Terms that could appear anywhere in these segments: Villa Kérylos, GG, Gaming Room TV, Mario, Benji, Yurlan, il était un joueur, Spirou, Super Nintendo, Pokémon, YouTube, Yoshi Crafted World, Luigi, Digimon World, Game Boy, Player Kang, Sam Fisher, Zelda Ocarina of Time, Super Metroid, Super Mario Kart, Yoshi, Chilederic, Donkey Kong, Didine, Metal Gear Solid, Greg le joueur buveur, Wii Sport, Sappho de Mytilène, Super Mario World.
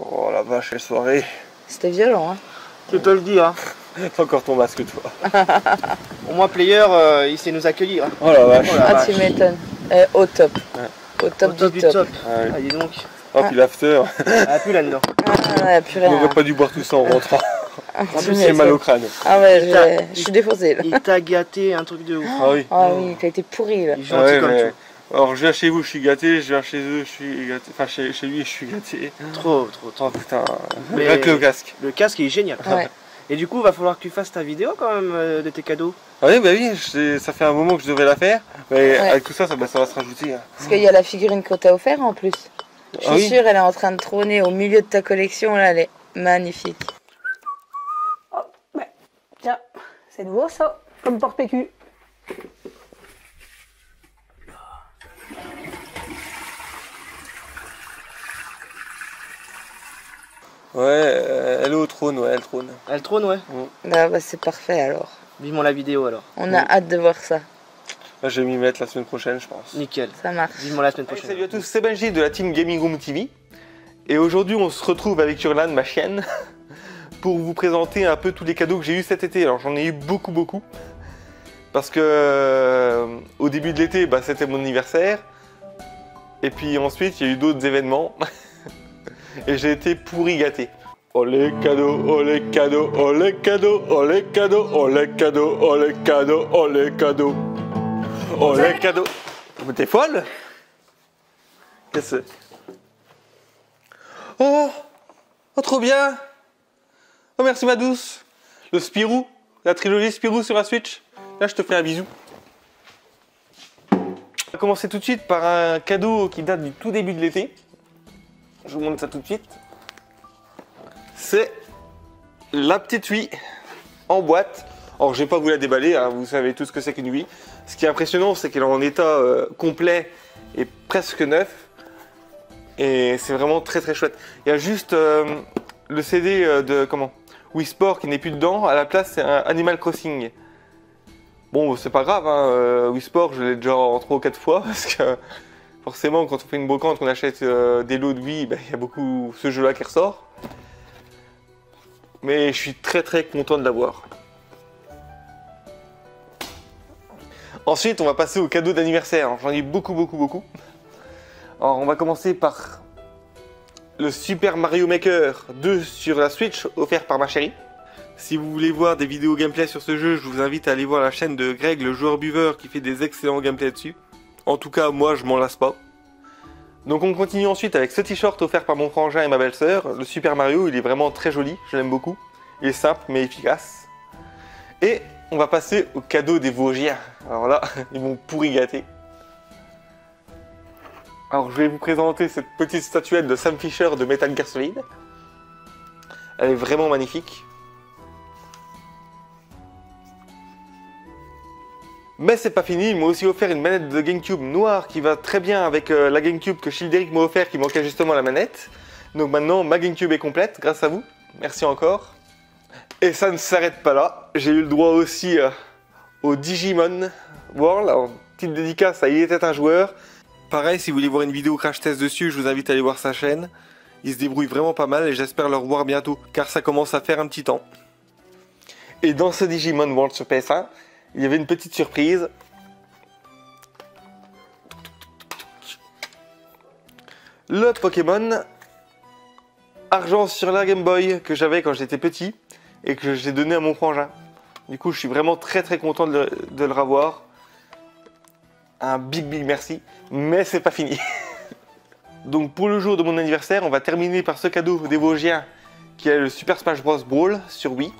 Oh la vache, quelle soirée. C'était violent, hein. Je te le dis, hein. T'as encore ton masque, toi. Au moins, Player, il sait nous accueillir. Oh la vache. Oh, la vache. Tu m'étonnes. Au top. Ouais. Au top du top. Ouais. Ah, dis donc. Oh, puis l'after. Ah, plus là-dedans. Ah, plus là. On n'aurait pas dû boire tout ça en rentrant. En plus, j'ai mal au crâne. Ah ouais, je suis défoncé. Il t'a gâté un truc de ouf. Ah oui. Ah oui, t'as été pourri là. Ah ouais, comme mais... Alors je viens chez vous, je suis gâté, je viens chez eux, je suis gâté. Enfin chez lui, je suis gâté. Trop. Oh, putain. Mais avec le casque. Le casque est génial. Ouais. Et du coup, va falloir que tu fasses ta vidéo quand même de tes cadeaux. Ah oui, bah oui, ça fait un moment que je devais la faire. Mais avec tout ça, ça va se rajouter. Parce qu'il y a la figurine qu'on t'a offerte en plus. Je suis sûre, elle est en train de trôner au milieu de ta collection. Là, elle est magnifique. Tiens, c'est nouveau ça, comme porte-PQ. Ouais, elle est au trône, ouais, elle trône. Elle trône, ouais. Ah bah c'est parfait alors. Vivons la vidéo alors. On a hâte de voir ça. Je vais m'y mettre la semaine prochaine, je pense. Nickel. Ça marche. Vivons la semaine prochaine. Allez, salut à tous, c'est Benji de la team Gaming Room TV. Et aujourd'hui, on se retrouve avec Yurlan, ma chienne, pour vous présenter un peu tous les cadeaux que j'ai eu cet été. Alors j'en ai eu beaucoup parce que au début de l'été c'était mon anniversaire et puis ensuite il y a eu d'autres événements et j'ai été pourri gâté. Oh les cadeaux, oh les cadeaux, oh les cadeaux, oh les cadeaux, oh les cadeaux, oh les cadeaux, oh les cadeaux, oh les cadeaux. Mais t'es folle? Qu'est-ce que... Oh trop bien. Oh merci ma douce. Le Spirou, la trilogie Spirou sur la Switch. Là je te fais un bisou. On va commencer tout de suite par un cadeau qui date du tout début de l'été. Je vous montre ça tout de suite. C'est la petite Wii en boîte. Alors je vais pas vous la déballer, hein, vous savez tout ce que c'est qu'une Wii. Ce qui est impressionnant c'est qu'elle est en état complet et presque neuf. Et c'est vraiment très chouette. Il y a juste le CD de Wii Sport qui n'est plus dedans, à la place c'est un Animal Crossing. Bon c'est pas grave, hein. Wii Sport je l'ai déjà en 3 ou 4 fois parce que forcément quand on fait une brocante, on achète des lots de Wii, il y a beaucoup ce jeu là qui ressort. Mais je suis très content de l'avoir. Ensuite on va passer au cadeau d'anniversaire, j'en ai beaucoup. Alors on va commencer par le Super Mario Maker 2 sur la Switch, offert par ma chérie. Si vous voulez voir des vidéos gameplay sur ce jeu, je vous invite à aller voir la chaîne de Greg le joueur buveur qui fait des excellents gameplay dessus. En tout cas, moi je m'en lasse pas. Donc on continue ensuite avec ce t-shirt offert par mon frangin et ma belle-sœur. Le Super Mario, il est vraiment très joli, je l'aime beaucoup. Il est simple mais efficace. Et on va passer au cadeau des Vosgiens. Alors là, ils m'ont pourri gâté. Alors je vais vous présenter cette petite statuette de Sam Fisher de Metal Gear Solid. Elle est vraiment magnifique. Mais c'est pas fini, ils m'ont aussi offert une manette de GameCube noire qui va très bien avec la GameCube que Chilederic m'a offert qui manquait justement la manette. Donc maintenant ma GameCube est complète grâce à vous, merci encore. Et ça ne s'arrête pas là, j'ai eu le droit aussi au Digimon World, alors, petite dédicace à Il était un joueur. Pareil, si vous voulez voir une vidéo crash test dessus, je vous invite à aller voir sa chaîne. Ils se débrouillent vraiment pas mal et j'espère le revoir bientôt, car ça commence à faire un petit temps. Et dans ce Digimon World sur PS1, il y avait une petite surprise. Le Pokémon Argent sur la Game Boy que j'avais quand j'étais petit et que j'ai donné à mon frangin. Du coup, je suis vraiment très content de le revoir. Un big merci, mais c'est pas fini. Donc pour le jour de mon anniversaire, on va terminer par ce cadeau des Vosgiens qui est le Super Smash Bros Brawl sur Wii.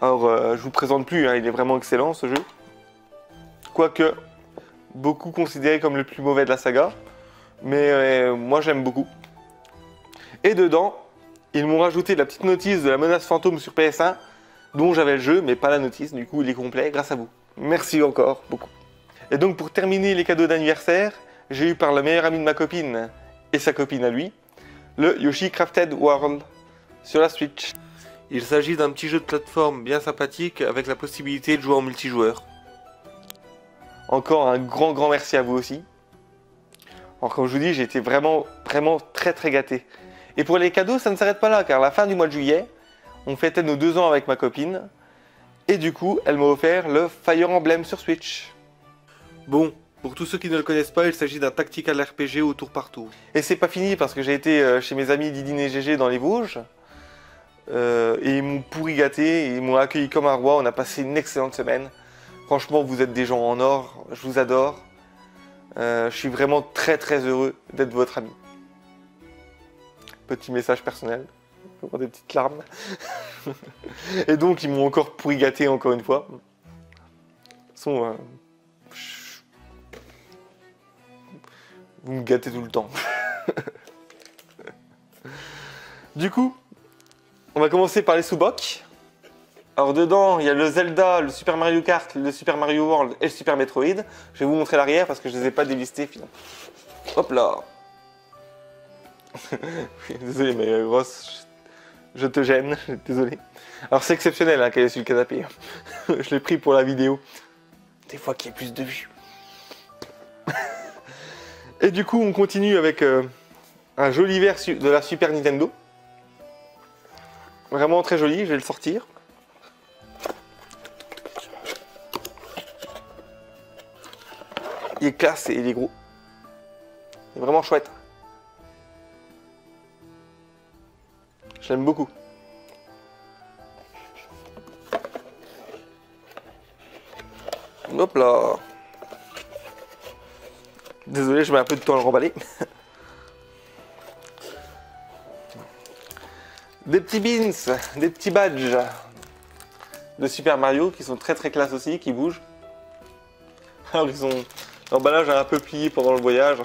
Alors je vous présente plus, hein, il est vraiment excellent ce jeu. Quoique, beaucoup considéré comme le plus mauvais de la saga, mais moi j'aime beaucoup. Et dedans, ils m'ont rajouté la petite notice de la menace fantôme sur PS1, dont j'avais le jeu, mais pas la notice, du coup il est complet grâce à vous. Merci encore beaucoup. Et donc pour terminer les cadeaux d'anniversaire, j'ai eu par la meilleure amie de ma copine et sa copine à lui, le Yoshi Crafted World sur la Switch. Il s'agit d'un petit jeu de plateforme bien sympathique avec la possibilité de jouer en multijoueur. Encore un grand merci à vous aussi. Alors comme je vous dis, j'ai été vraiment très gâté. Et pour les cadeaux, ça ne s'arrête pas là, car à la fin du mois de juillet, on fêtait nos 2 ans avec ma copine, et du coup, elle m'a offert le Fire Emblem sur Switch. Bon, pour tous ceux qui ne le connaissent pas, il s'agit d'un tactical RPG au tour par tour. Et c'est pas fini, parce que j'ai été chez mes amis Didine et GG dans les Vosges, et ils m'ont pourri gâté, ils m'ont accueilli comme un roi, on a passé une excellente semaine. Franchement, vous êtes des gens en or, je vous adore. Je suis vraiment très heureux d'être votre ami. Petit message personnel, pour des petites larmes. Et donc, ils m'ont encore pourri gâté encore une fois. De toute façon, vous me gâtez tout le temps. Du coup, on va commencer par les sous-bocs. Alors dedans, il y a le Zelda, le Super Mario Kart, le Super Mario World et le Super Metroid. Je vais vous montrer l'arrière parce que je ne les ai pas délistés finalement. Hop là. Désolé, mais Ross, je te gêne, désolé. Alors c'est exceptionnel hein, qu'elle est sur le canapé. Je l'ai pris pour la vidéo. Des fois qu'il y a plus de vues. Et du coup, on continue avec un joli verre de la Super Nintendo. Vraiment très joli, je vais le sortir. Il est classe et il est gros. Il est vraiment chouette. Je l'aime beaucoup. Hop là. Désolé, je mets un peu de temps à le remballer. Des petits beans, des petits badges de Super Mario qui sont très classe aussi, qui bougent. Alors ils ont... L'emballage a un peu plié pendant le voyage,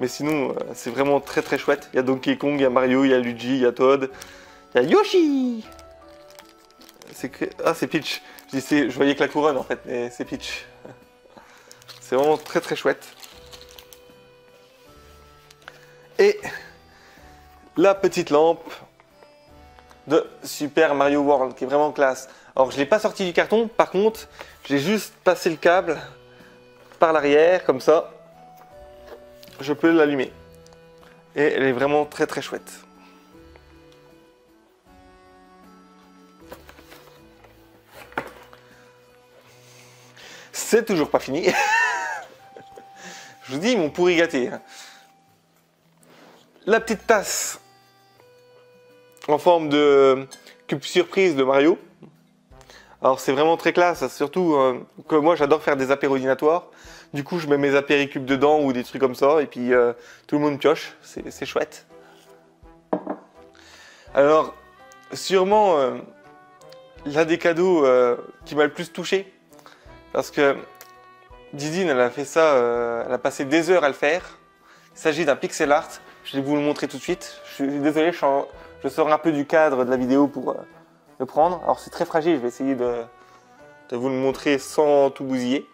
mais sinon c'est vraiment très chouette. Il y a Donkey Kong, il y a Mario, il y a Luigi, il y a Toad, il y a Yoshi. Ah c'est Peach, je voyais que la couronne en fait, mais c'est Peach. C'est vraiment très chouette. Et la petite lampe de Super Mario World qui est vraiment classe. Alors je ne l'ai pas sorti du carton, par contre j'ai juste passé le câble par l'arrière, comme ça, je peux l'allumer. Et elle est vraiment très chouette. C'est toujours pas fini. Je vous dis, ils m'ont pourri gâté. La petite tasse en forme de cube surprise de Mario. Alors c'est vraiment très classe, surtout que moi j'adore faire des apéros dînatoires. Du coup je mets mes apéricubes dedans ou des trucs comme ça et puis tout le monde pioche, c'est chouette. Alors sûrement l'un des cadeaux qui m'a le plus touché, parce que Didine elle a fait ça, elle a passé des heures à le faire. Il s'agit d'un pixel art, je vais vous le montrer tout de suite. Je suis désolé, je sors un peu du cadre de la vidéo pour... de prendre. Alors c'est très fragile, je vais essayer de vous le montrer sans tout bousiller.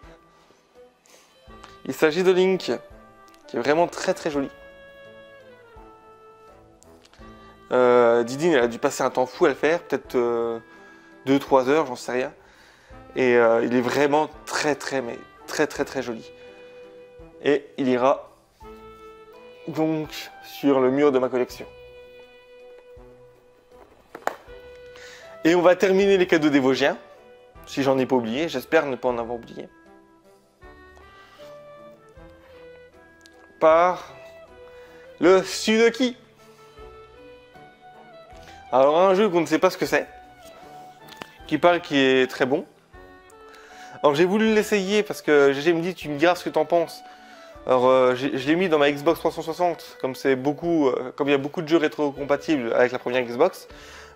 Il s'agit de Link, qui est vraiment très joli. Didine, elle a dû passer un temps fou à le faire, peut-être 2-3 heures, j'en sais rien. Et il est vraiment très joli. Et il ira donc sur le mur de ma collection. Et on va terminer les cadeaux des Vosgiens, si j'en ai pas oublié, j'espère ne pas en avoir oublié. Par le Sudoku. Alors un jeu qu'on ne sait pas ce que c'est, qui parle qui est très bon. Alors j'ai voulu l'essayer parce que GG me dit tu me diras ce que t'en penses. Alors je l'ai mis dans ma Xbox 360, comme c'est beaucoup, comme il y a beaucoup de jeux rétro-compatibles avec la première Xbox.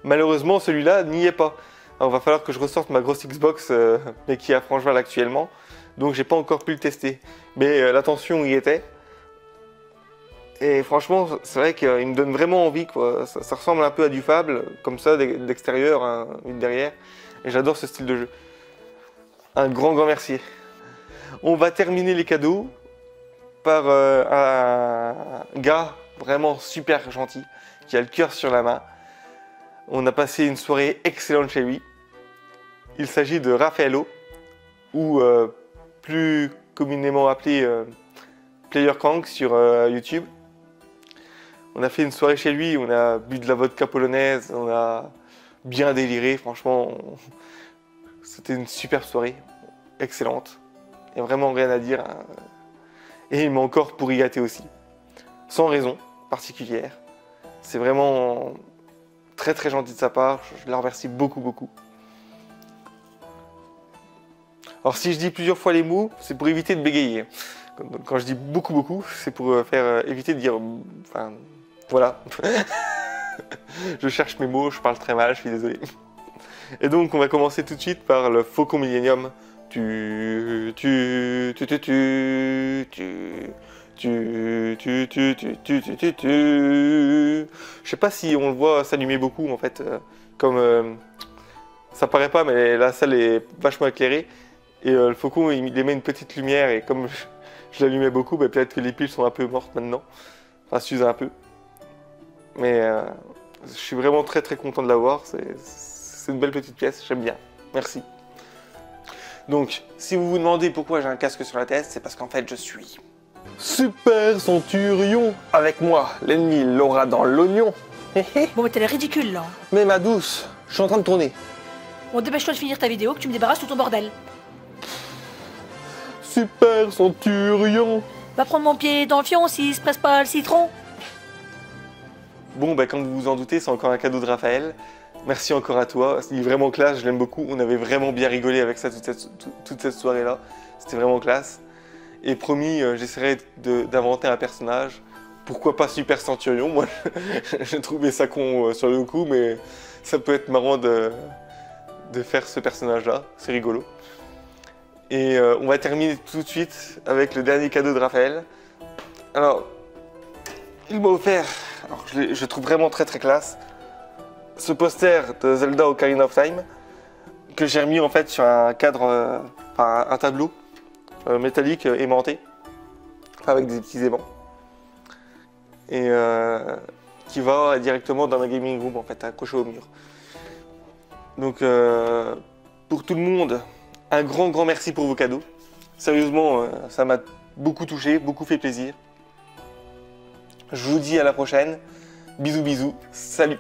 Malheureusement, celui-là n'y est pas. Alors, il va falloir que je ressorte ma grosse Xbox, mais qui est à Francheval actuellement. Donc, j'ai pas encore pu le tester. Mais l'attention y était. Et franchement, c'est vrai qu'il me donne vraiment envie, quoi. Ça ressemble un peu à du Fable, comme ça, d'extérieur, hein, une derrière. Et j'adore ce style de jeu. Un grand merci. On va terminer les cadeaux par un gars vraiment super gentil, qui a le cœur sur la main. On a passé une soirée excellente chez lui. Il s'agit de Raffaello, ou plus communément appelé Player Kang sur YouTube. On a fait une soirée chez lui, on a bu de la vodka polonaise, on a bien déliré, franchement, c'était une super soirée, excellente. Il n'y a vraiment rien à dire. Hein. Et il m'a encore pourri gâté aussi, sans raison particulière. C'est vraiment très très gentil de sa part, je la remercie beaucoup beaucoup. Alors si je dis plusieurs fois les mots, c'est pour éviter de bégayer. Quand je dis beaucoup beaucoup, c'est pour faire éviter de dire... Enfin, voilà. Je cherche mes mots, je parle très mal, je suis désolé. Et donc on va commencer tout de suite par le Faucon Millenium. Je sais pas si on le voit s'allumer beaucoup en fait, comme ça paraît pas, mais la salle est vachement éclairée et le faucon il émet une petite lumière et comme je l'allumais beaucoup, bah, peut-être que les piles sont un peu mortes maintenant, enfin s'usent un peu. Mais je suis vraiment très très content de l'avoir, c'est une belle petite pièce, j'aime bien, merci. Donc, si vous vous demandez pourquoi j'ai un casque sur la tête, c'est parce qu'en fait je suis... Super Centurion. Avec moi, l'ennemi l'aura dans l'oignon. Bon mais t'es ridicule là. Mais ma douce, je suis en train de tourner. Bon dépêche-toi de finir ta vidéo, que tu me débarrasses de ton bordel. Super Centurion. Va prendre mon pied dans le fion s'il se presse pas le citron. Bon bah comme vous vous en doutez, c'est encore un cadeau de Raphaël. Merci encore à toi, il est vraiment classe, je l'aime beaucoup, on avait vraiment bien rigolé avec ça toute cette soirée-là, c'était vraiment classe. Et promis, j'essaierai d'inventer un personnage, pourquoi pas Super Centurion, moi j'ai trouvé ça con sur le coup, mais ça peut être marrant de faire ce personnage-là, c'est rigolo. Et on va terminer tout de suite avec le dernier cadeau de Raphaël. Alors, il m'a offert, alors, je trouve vraiment très très classe, ce poster de Zelda Ocarina of Time que j'ai remis en fait sur un cadre, enfin un tableau métallique aimanté, enfin, avec des petits aimants et qui va directement dans ma gaming room en fait, accroché au mur. Donc pour tout le monde, un grand merci pour vos cadeaux. Sérieusement, ça m'a beaucoup touché, beaucoup fait plaisir. Je vous dis à la prochaine. Bisous, salut.